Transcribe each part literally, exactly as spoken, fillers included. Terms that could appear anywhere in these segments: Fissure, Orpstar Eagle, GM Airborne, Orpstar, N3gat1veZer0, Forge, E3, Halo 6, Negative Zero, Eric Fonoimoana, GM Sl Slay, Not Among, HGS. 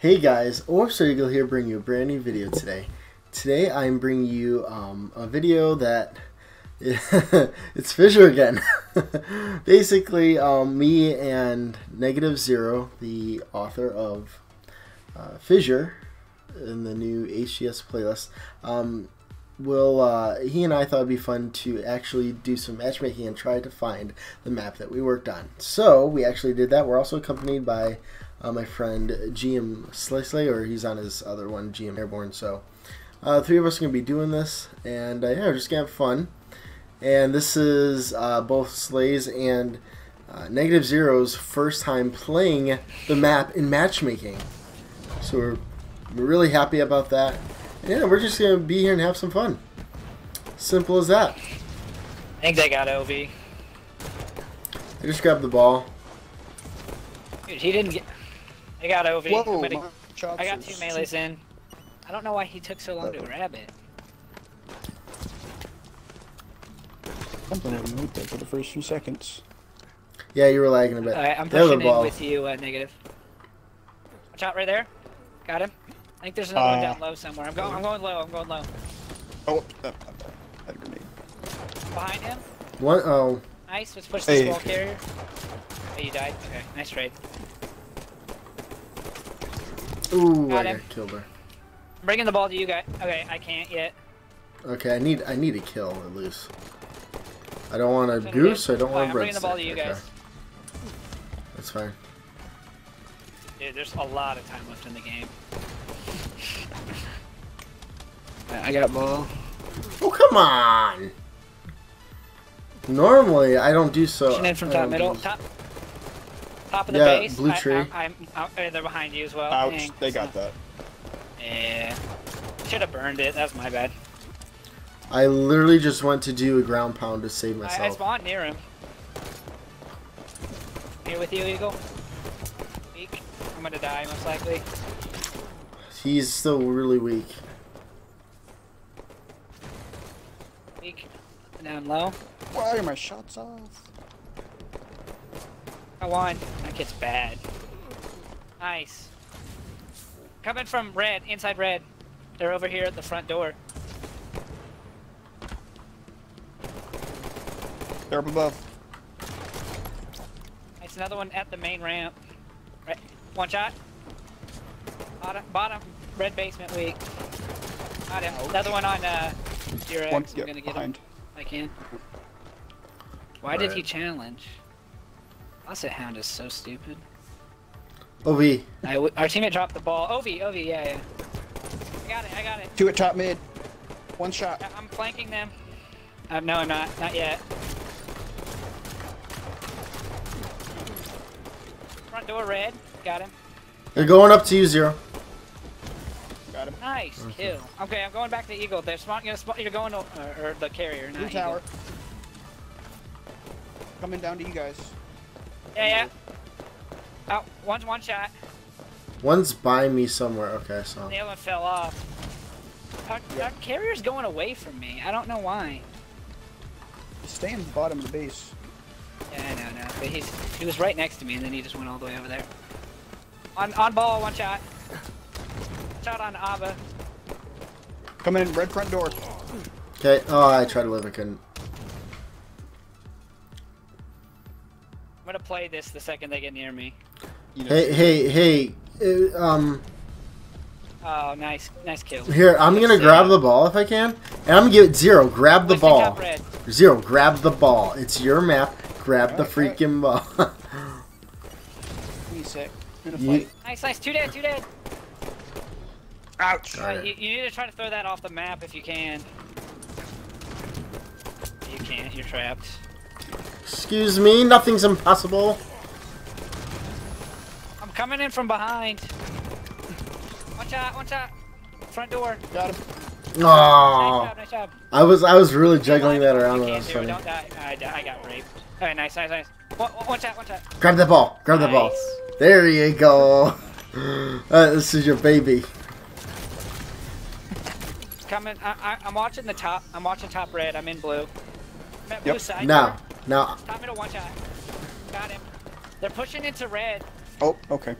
Hey guys, Orpstar Eagle here, bringing you a brand new video today. Today I'm bringing you um, a video that it's Fissure again. Basically, um, me and Negative Zero, the author of uh, Fissure in the new H G S playlist, um, will uh, he and I thought it'd be fun to actually do some matchmaking and try to find the map that we worked on. So we actually did that. We're also accompanied by Uh, my friend G M Sl Slay, or he's on his other one, G M Airborne. So uh, three of us are going to be doing this, and uh, yeah, we're just going to have fun. And this is uh, both Slay's and uh, Negative Zero's first time playing the map in matchmaking. So we're, we're really happy about that. And yeah, we're just going to be here and have some fun. Simple as that. I think they got O B. I just grabbed the ball. Dude, he didn't get... I got O V. Whoa, I got two melees in. I don't know why he took so long to grab it. Something I moved there for the first few seconds. Yeah, you were lagging a bit. Alright, I'm pushing in with you, uh, Negative. Watch out right there. Got him. I think there's another uh, one down low somewhere. I'm going. I'm going low. I'm going low. Oh, I had a grenade. Behind him. One. Oh. Nice. Let's push this hey. wall carrier. Oh, you died. Okay. Nice trade. Ooh, got I him. got killed her. I'm bringing the ball to you guys. Okay, I can't yet. Okay, I need I need a kill or lose. I don't want a goose. I don't want a bread. I'm bringing the ball to you guys. Okay. That's fine. Dude, there's a lot of time left in the game. I got ball. Oh come on! Normally I don't do so. Pushing in from top middle top. Top of the yeah, base. Blue tree. I, I, I'm, I, they're behind you as well. Ouch, Dang, they got not... that. Yeah. Should have burned it. That's my bad. I literally just went to do a ground pound to save myself. I, I spawned near him. Here with you, Eagle. Weak. I'm gonna die, most likely. He's still really weak. Weak. Down low. Why are my shots off? I won. That gets bad. Nice. Coming from red, inside red. They're over here at the front door. They're up above. It's another one at the main ramp. Right. One shot. Bottom, bottom red basement weak. Got him. Another one on uh, zero. I'm gonna get behind. him. I can. Why All did right. he challenge? Classic Hound is so stupid. O V. I w our teammate dropped the ball. O V, O V, yeah, yeah. I got it, I got it. Two at top mid. One shot. I I'm flanking them. Um, no, I'm not. Not yet. Front door red. Got him. They're going up to you, Zero. Got him. Nice okay. kill. Okay, I'm going back to Eagle. They're spawn you're, spawn you're going to, or, or the carrier. Blue tower. Eagle. Coming down to you guys. Yeah, yeah. Oh, one's one shot. One's by me somewhere. Okay, so. The other one fell off. Our, yeah. our carrier's going away from me. I don't know why. Stay in the bottom of the base. Yeah, I know, I know. But he's, he was right next to me, and then he just went all the way over there. On, on ball, one shot. Shot on Ava. Coming in, red front door. Okay. Oh, I tried to live. I couldn't. I'm gonna play this the second they get near me. You know. Hey, hey, hey, it, um. Oh, nice, nice kill. Here, I'm Good gonna save. grab the ball if I can, and I'm gonna give it Zero. Grab the Push ball. Zero, grab the ball. It's your map. Grab right, the freaking right. ball. Give me a sec. I'm gonna fight. Nice, nice. Two dead, two dead. Ouch. Right. You, you need to try to throw that off the map if you can. You can't. You're trapped. Excuse me, nothing's impossible. I'm coming in from behind. One shot, one shot. Front door. Got him. Aww. Nice job, nice job. I was, I was really juggling that around. I was funny. Don't die. I, I got raped. Alright, nice, nice, nice. One, one shot, one shot. Grab that ball, grab nice. that ball. There you go. Uh, this is your baby. Coming, I, I, I'm watching the top. I'm watching top red. I'm in blue. I'm at blue yep. side. Now. No. Top middle one shot. Got him. They're pushing into red. Oh, okay.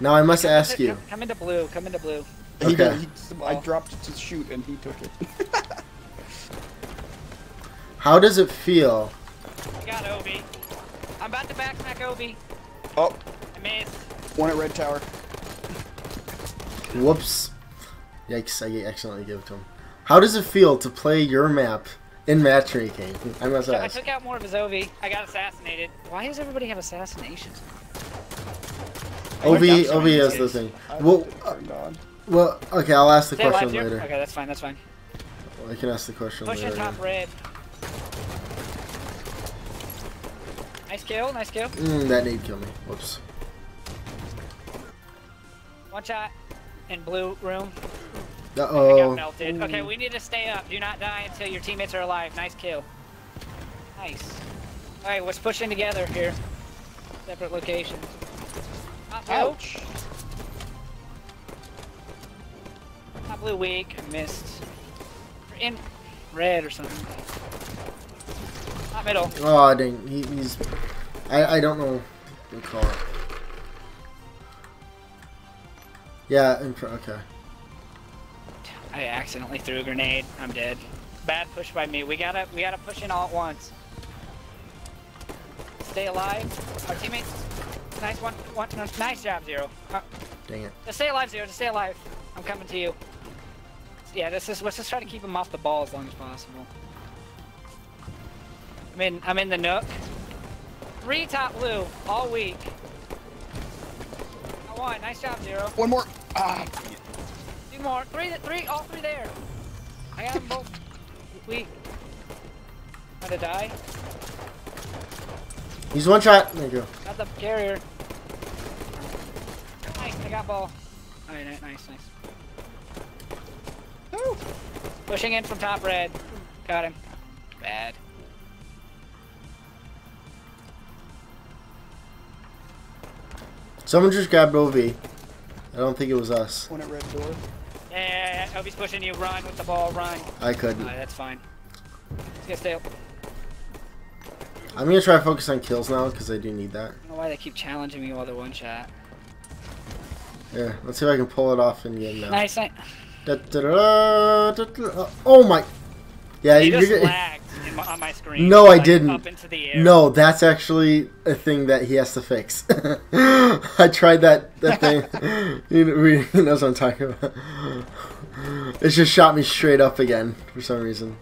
Now I must come ask to, you. Come into blue. Come into blue. Okay. He did, he, I dropped it to shoot, and he took it. How does it feel? I got Obi. I'm about to backsmack Obi. Oh. I missed. One at red tower. Whoops. Yikes, I accidentally gave it to him. How does it feel to play your map in matchmaking? I must ask. I took out more of his Obi. I got assassinated. Why does everybody have assassinations? Obi, Obi has the thing. Well, uh, well, okay, I'll ask the question later. Okay, that's fine, that's fine. Well, I can ask the question later. Push in top red. Nice kill, nice kill. Mm, that nade killed me. Whoops. One shot in blue room. Uh oh. Melted. Okay, we need to stay up. Do not die until your teammates are alive. Nice kill. Nice. All right, let's push in together here. Separate locations. Not Ouch. Blue. Not blue weak. Missed. We're in red or something. Not middle. Oh dang, he, he's. I I don't know what to call it. Yeah. In pro okay. I accidentally threw a grenade. I'm dead. Bad push by me. We gotta, we gotta push in all at once. Stay alive. Our teammates. Nice one. One. Nice job, Zero. Uh, Dang it. Just stay alive, Zero. Just stay alive. I'm coming to you. Yeah. This is. Let's just try to keep him off the ball as long as possible. I'm in. I'm in the nook. Three top blue all week. I won. Nice job, Zero. One more. Ah. More. Three, three, all three there. I got them both. We got to die. He's one shot. There you go. Got the carrier. Nice, I got ball. All right, nice, nice. Woo. Pushing in from top red. Got him. Bad. Someone just grabbed O V. I don't think it was us. One at red door. Yeah, Obi's pushing you. Run with the ball. Run. I couldn't. Right, that's fine. Let's stay up. I'm gonna try to focus on kills now because I do need that. I don't know why they keep challenging me while they're one shot. Yeah, let's see if I can pull it off in game now. Nice. nice. Da, da, da, da, da. Oh my! Yeah, you just lagged in my, on my screen. No, I like, didn't. Up into the air. No, that's actually a thing that he has to fix. I tried that that thing. He knows what I'm talking about. It just shot me straight up again for some reason.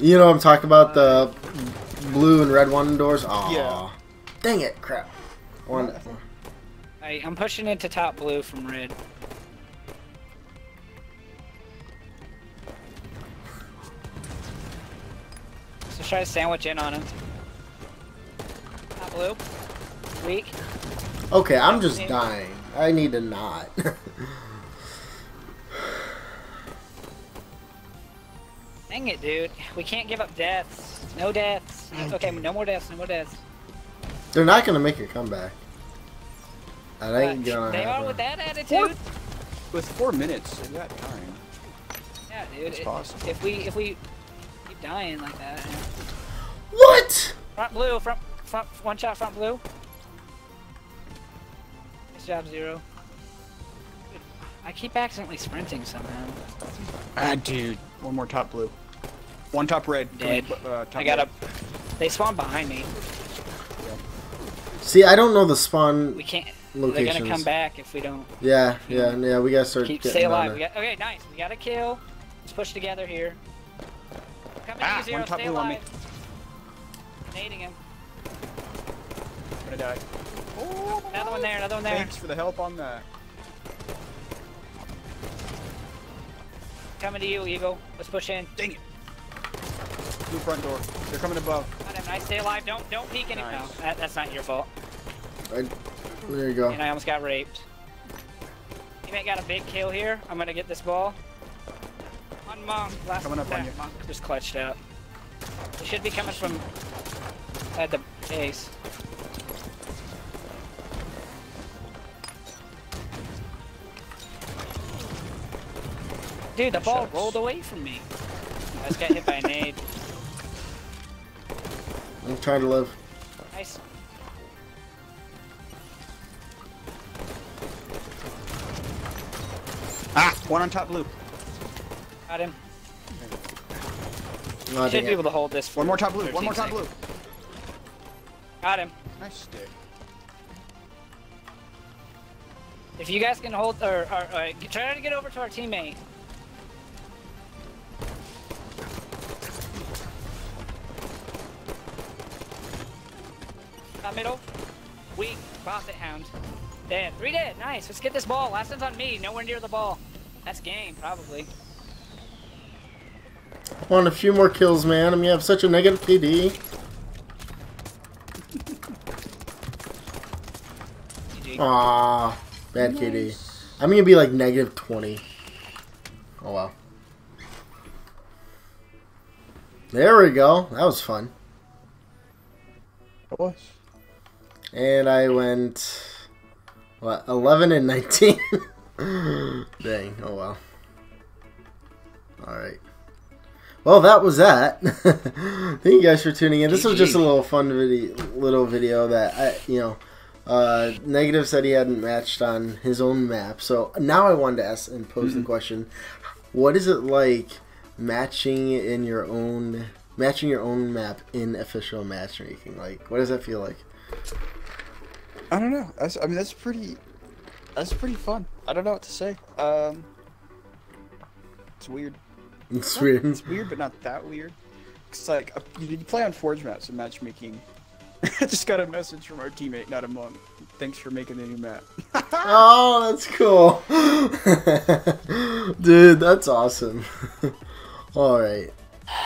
You know what I'm talking about, the blue and red one doors? Aw. Yeah. Dang it, crap. One. I, I'm pushing into top blue from red. So try to sandwich in on him. Top blue. Weak. Okay, I'm just dying. I need to not. Dang it, dude. We can't give up deaths. No deaths. Okay, no more deaths, no more deaths. They're not gonna make a comeback. That ain't gonna happen. They are with that attitude. With four minutes in that time. Yeah, dude. It's possible. If we if we keep dying like that. What? Front blue, front front one shot front blue. Job Zero. Dude, I keep accidentally sprinting somehow. Ah, dude. One more top blue. One top red. Dead. Uh, top I got red. a. They spawned behind me. Yeah. See, I don't know the spawn. We can't. Locations. They're gonna come back if we don't. Yeah, we yeah, don't. yeah. We gotta start. Keep stay alive. We got, okay, nice. We got a kill. Let's push together here. Coming ah, to Zero. One top stay blue alive. On me. Nading him. I'm gonna die. Oh, another one there, another one there. Thanks for the help on that. Coming to you, Eagle. Let's push in. Dang it. Blue front door. They're coming above. Got him. Nice. Stay alive. Don't don't peek anything. Nice. No, that, that's not your fault. I, there you go. And I almost got raped. Teammate got a big kill here. I'm going to get this ball. On Monk. Last coming up on you. Monk just clutched out. He should be coming from at the base. Dude, the ball rolled away from me. I just got hit by a nade. I'm trying to live. Nice. One on top blue. Got him. Should be able to hold this. One more top blue. One more top blue. Got him. Nice dude. If you guys can hold, or, or, or try to get over to our teammate. Top middle. Weak. Bosset hound. Dead. Three dead. Nice. Let's get this ball. Last one's on me. Nowhere near the ball. That's game, probably. I want a few more kills, man. I mean, I have such a negative P D. Aww. Bad nice. K D. I'm gonna be like negative twenty. Oh wow. There we go. That was fun. It was. And I went what eleven and nineteen. Dang. Oh wow. All right. Well, that was that. Thank you guys for tuning in. This was just a little fun video, little video that I, you know. Uh, Negative said he hadn't matched on his own map, so now I wanted to ask and pose mm-hmm. the question: what is it like matching in your own matching your own map in official matchmaking? Like, what does that feel like? I don't know. That's, I mean, that's pretty. That's pretty fun. I don't know what to say. Um, it's weird. It's not, weird. It's weird, but not that weird. It's like a, you play on Forge maps and matchmaking. I just got a message from our teammate, Not Among. Thanks for making the new map. Oh, that's cool. Dude, that's awesome. Alright.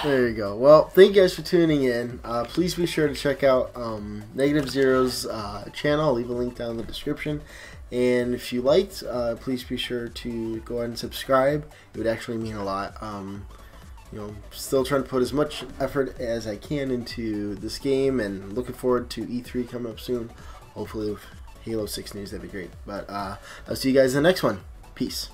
There you go. Well, thank you guys for tuning in. Uh, please be sure to check out um, Negative Zero's uh, channel. I'll leave a link down in the description. And if you liked, uh, please be sure to go ahead and subscribe. It would actually mean a lot. Um... You know, still trying to put as much effort as I can into this game, and looking forward to E three coming up soon. Hopefully with Halo six news, that'd be great. But uh, I'll see you guys in the next one. Peace.